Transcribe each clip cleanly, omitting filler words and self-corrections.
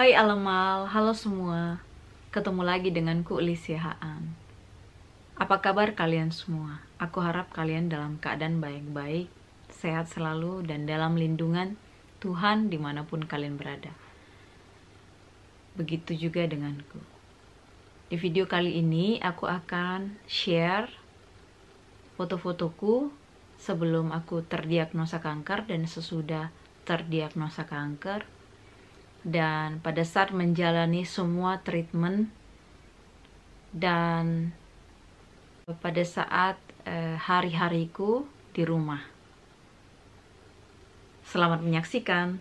Hai Alemal, halo semua. Ketemu lagi denganku Lisya Haan. Apa kabar kalian semua? Aku harap kalian dalam keadaan baik-baik, sehat selalu, dan dalam lindungan Tuhan dimanapun kalian berada. Begitu juga denganku. Di video kali ini aku akan share foto-fotoku sebelum aku terdiagnosa kanker dan sesudah terdiagnosa kanker. Dan pada saat menjalani semua treatment dan pada saat hari-hariku di rumah. Selamat menyaksikan.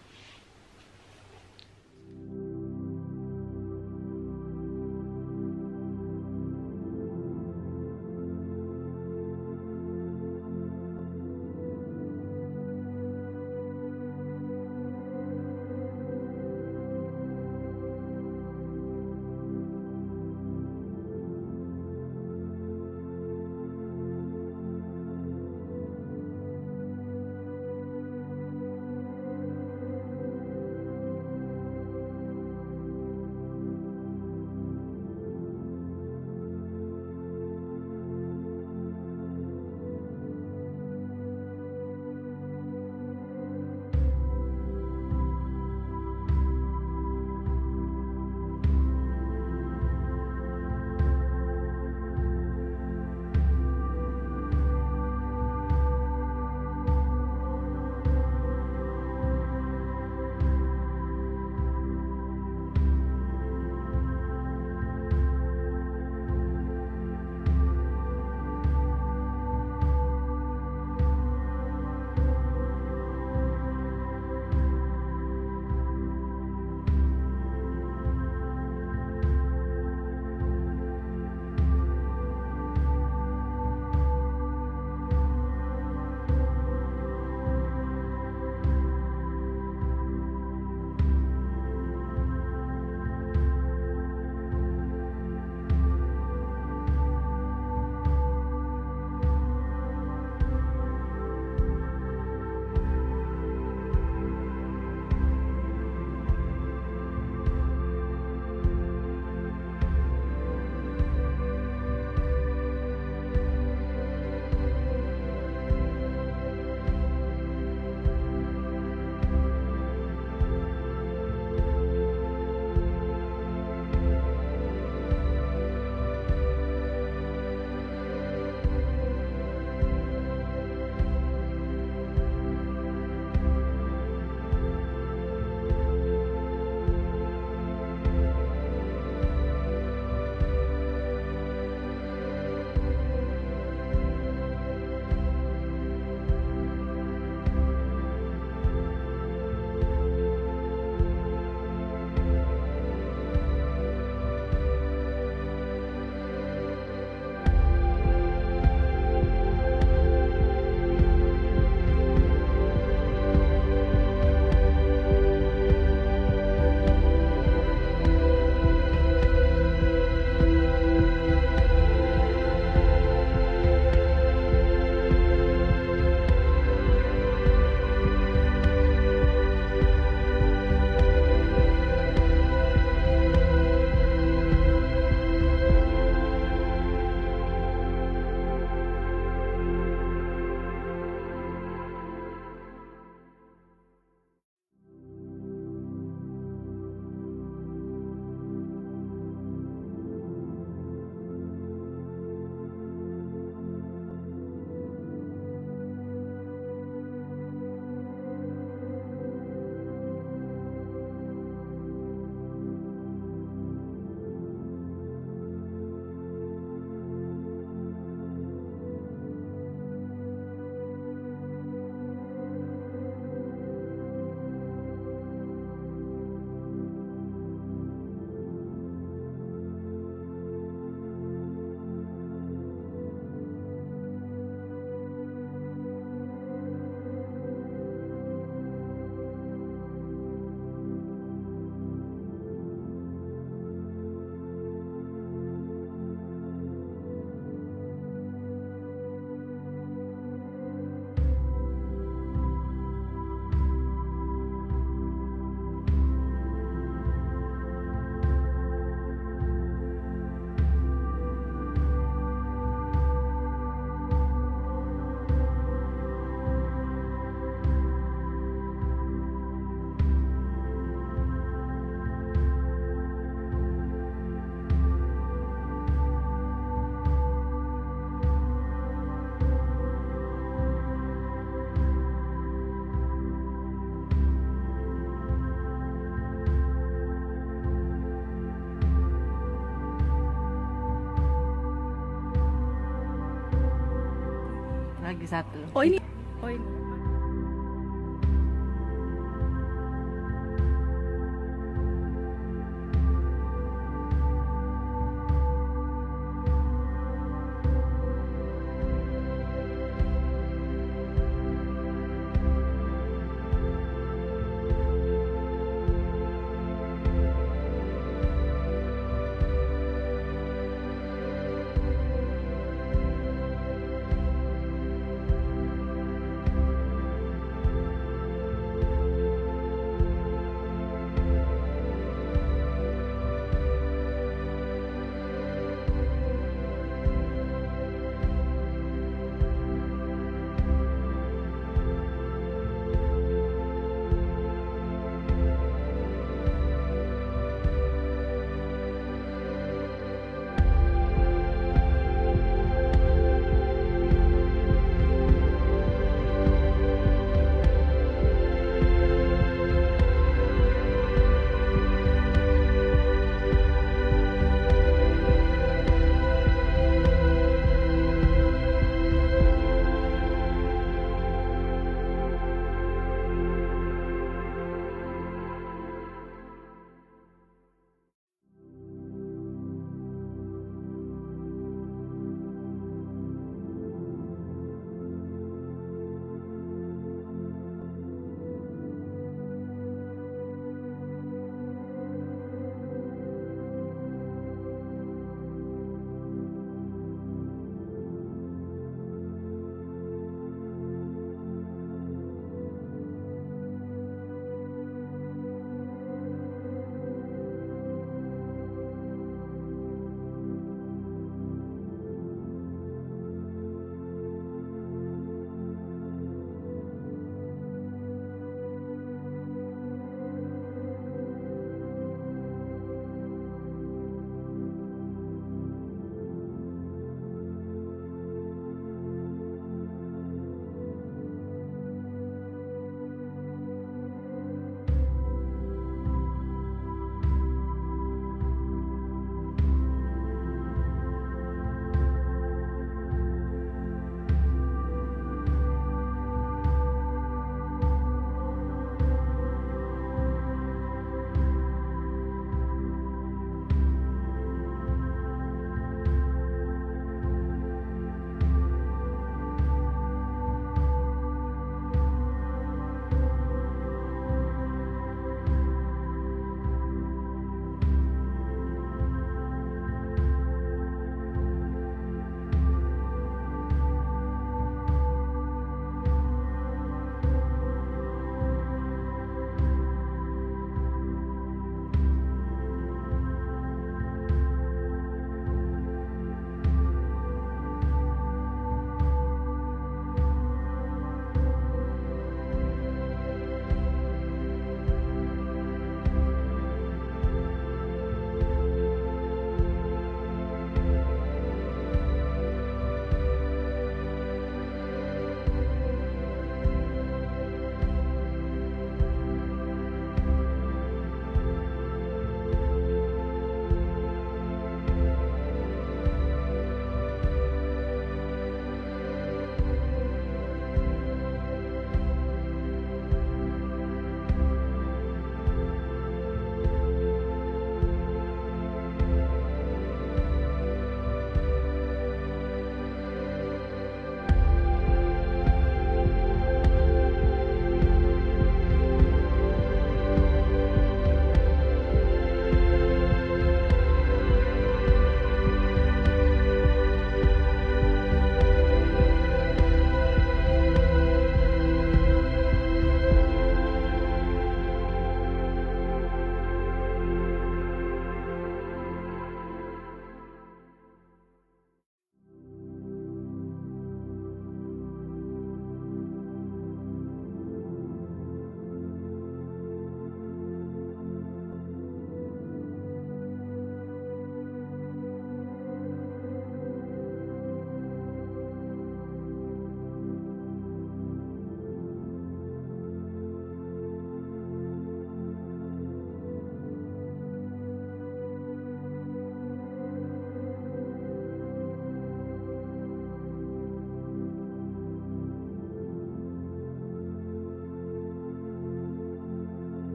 lagi satu. Oh ini.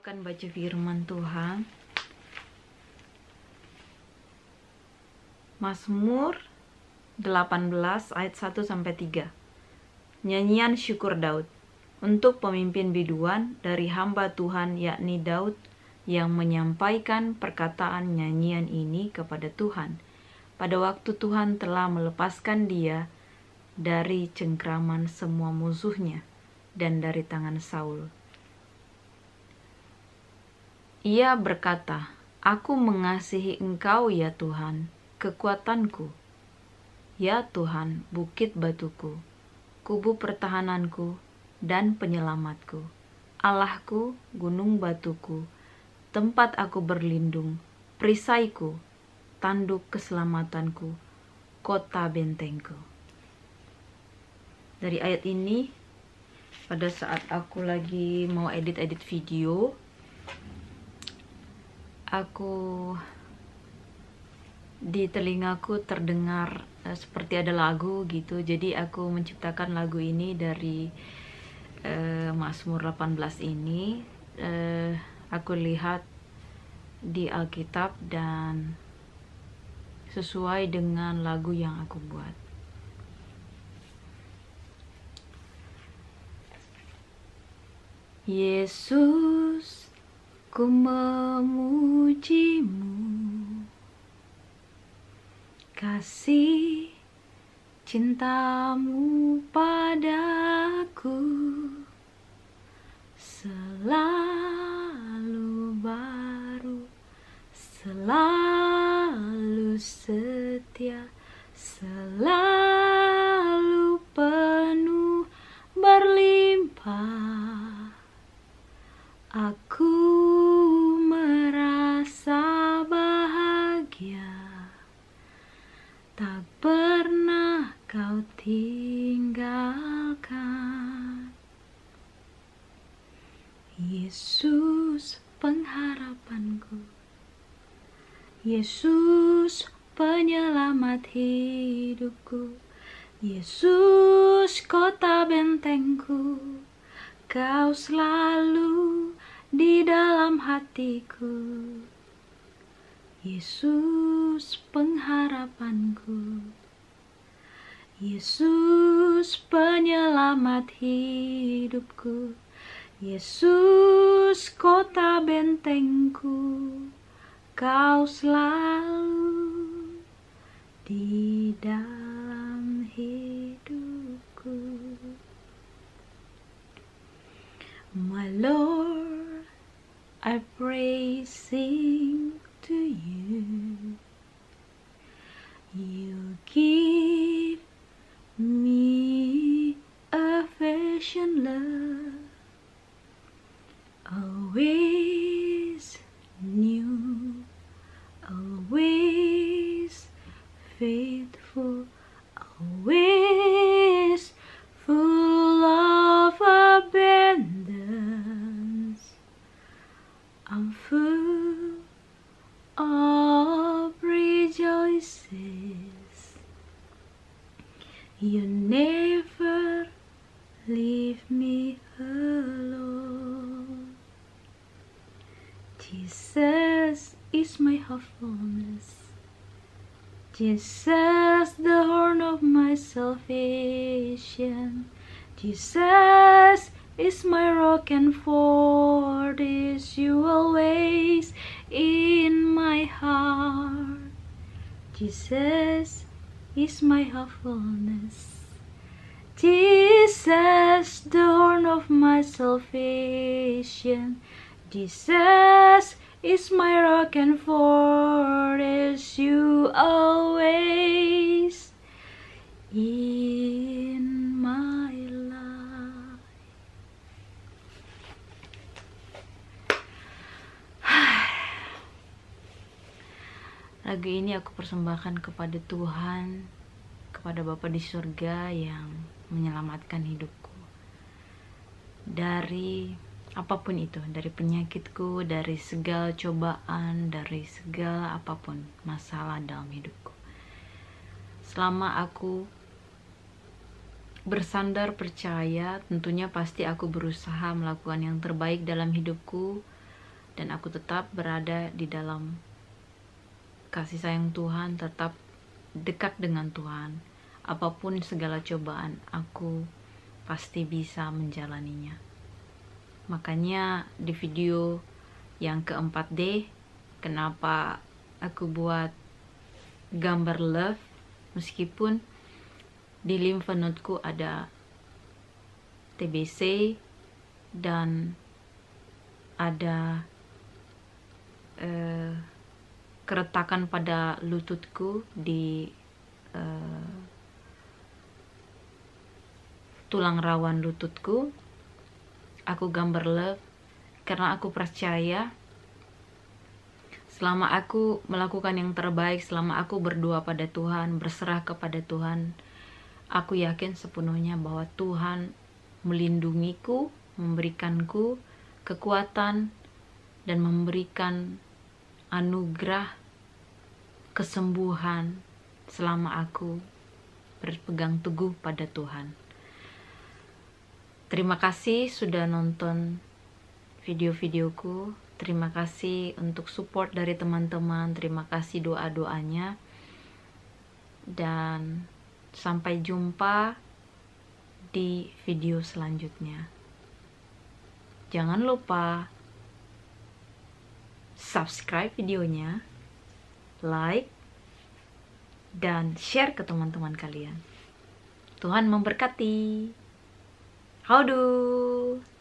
akan baca firman Tuhan Mazmur 18 ayat 1-3. Nyanyian syukur Daud untuk pemimpin biduan dari hamba Tuhan yakni Daud yang menyampaikan perkataan nyanyian ini kepada Tuhan pada waktu Tuhan telah melepaskan dia dari cengkraman semua musuhnya dan dari tangan Saul. Ia berkata, "Aku mengasihi Engkau ya Tuhan, kekuatanku. Ya Tuhan, bukit batuku, kubu pertahananku dan penyelamatku. Allahku, gunung batuku, tempat aku berlindung, perisaiku, tanduk keselamatanku, kota bentengku." Dari ayat ini, pada saat aku lagi mau edit-edit video, di telingaku terdengar seperti ada lagu gitu. Jadi aku menciptakan lagu ini dari Mazmur 18 ini. Aku lihat di Alkitab dan sesuai dengan lagu yang aku buat. Yesus, ku memujimu, kasih cintamu padaku selalu baru, selalu setia, selalu penuh berlimpah. Aku tak pernah kau tinggalkan, Yesus pengharapanku, Yesus penyelamat hidupku, Yesus kota bentengku. Kau selalu di dalam hatiku, Yesus pengharapanku, Yesus penyelamat hidupku, Yesus kota bentengku. Kau selalu di dalam hidupku, my Lord, I praising to you, you give me affection, love, always new, always faithful, always full of abundance. I'm full of rejoices, you never leave me alone. Jesus is my hopefulness, Jesus the horn of my salvation, Jesus is my rock and fortress, you always in my heart. Jesus is my hopefulness, Jesus the horn of my salvation, Jesus is my rock and fortress, you always in my lagu ini aku persembahkan kepada Tuhan, kepada Bapa di surga yang menyelamatkan hidupku dari apapun itu, dari penyakitku, dari segala cobaan, dari segala apapun masalah dalam hidupku. Selama aku bersandar percaya, tentunya pasti aku berusaha melakukan yang terbaik dalam hidupku dan aku tetap berada di dalam kasih sayang Tuhan, tetap dekat dengan Tuhan. Apapun segala cobaan, aku pasti bisa menjalaninya. Makanya di video yang ke-4D, kenapa aku buat gambar love, meskipun di lymph nodeku ada TBC dan ada keretakan pada lututku di tulang rawan lututku. Aku gambar love karena aku percaya selama aku melakukan yang terbaik, selama aku berdoa pada Tuhan, berserah kepada Tuhan, aku yakin sepenuhnya bahwa Tuhan melindungiku, memberikanku kekuatan, dan memberikan anugerah kesembuhan selama aku berpegang teguh pada Tuhan. Terima kasih sudah nonton video-videoku. Terima kasih untuk support dari teman-teman. Terima kasih doa-doanya. Dan sampai jumpa di video selanjutnya. Jangan lupa subscribe videonya, like, dan share ke teman-teman kalian. Tuhan memberkati. Howdo!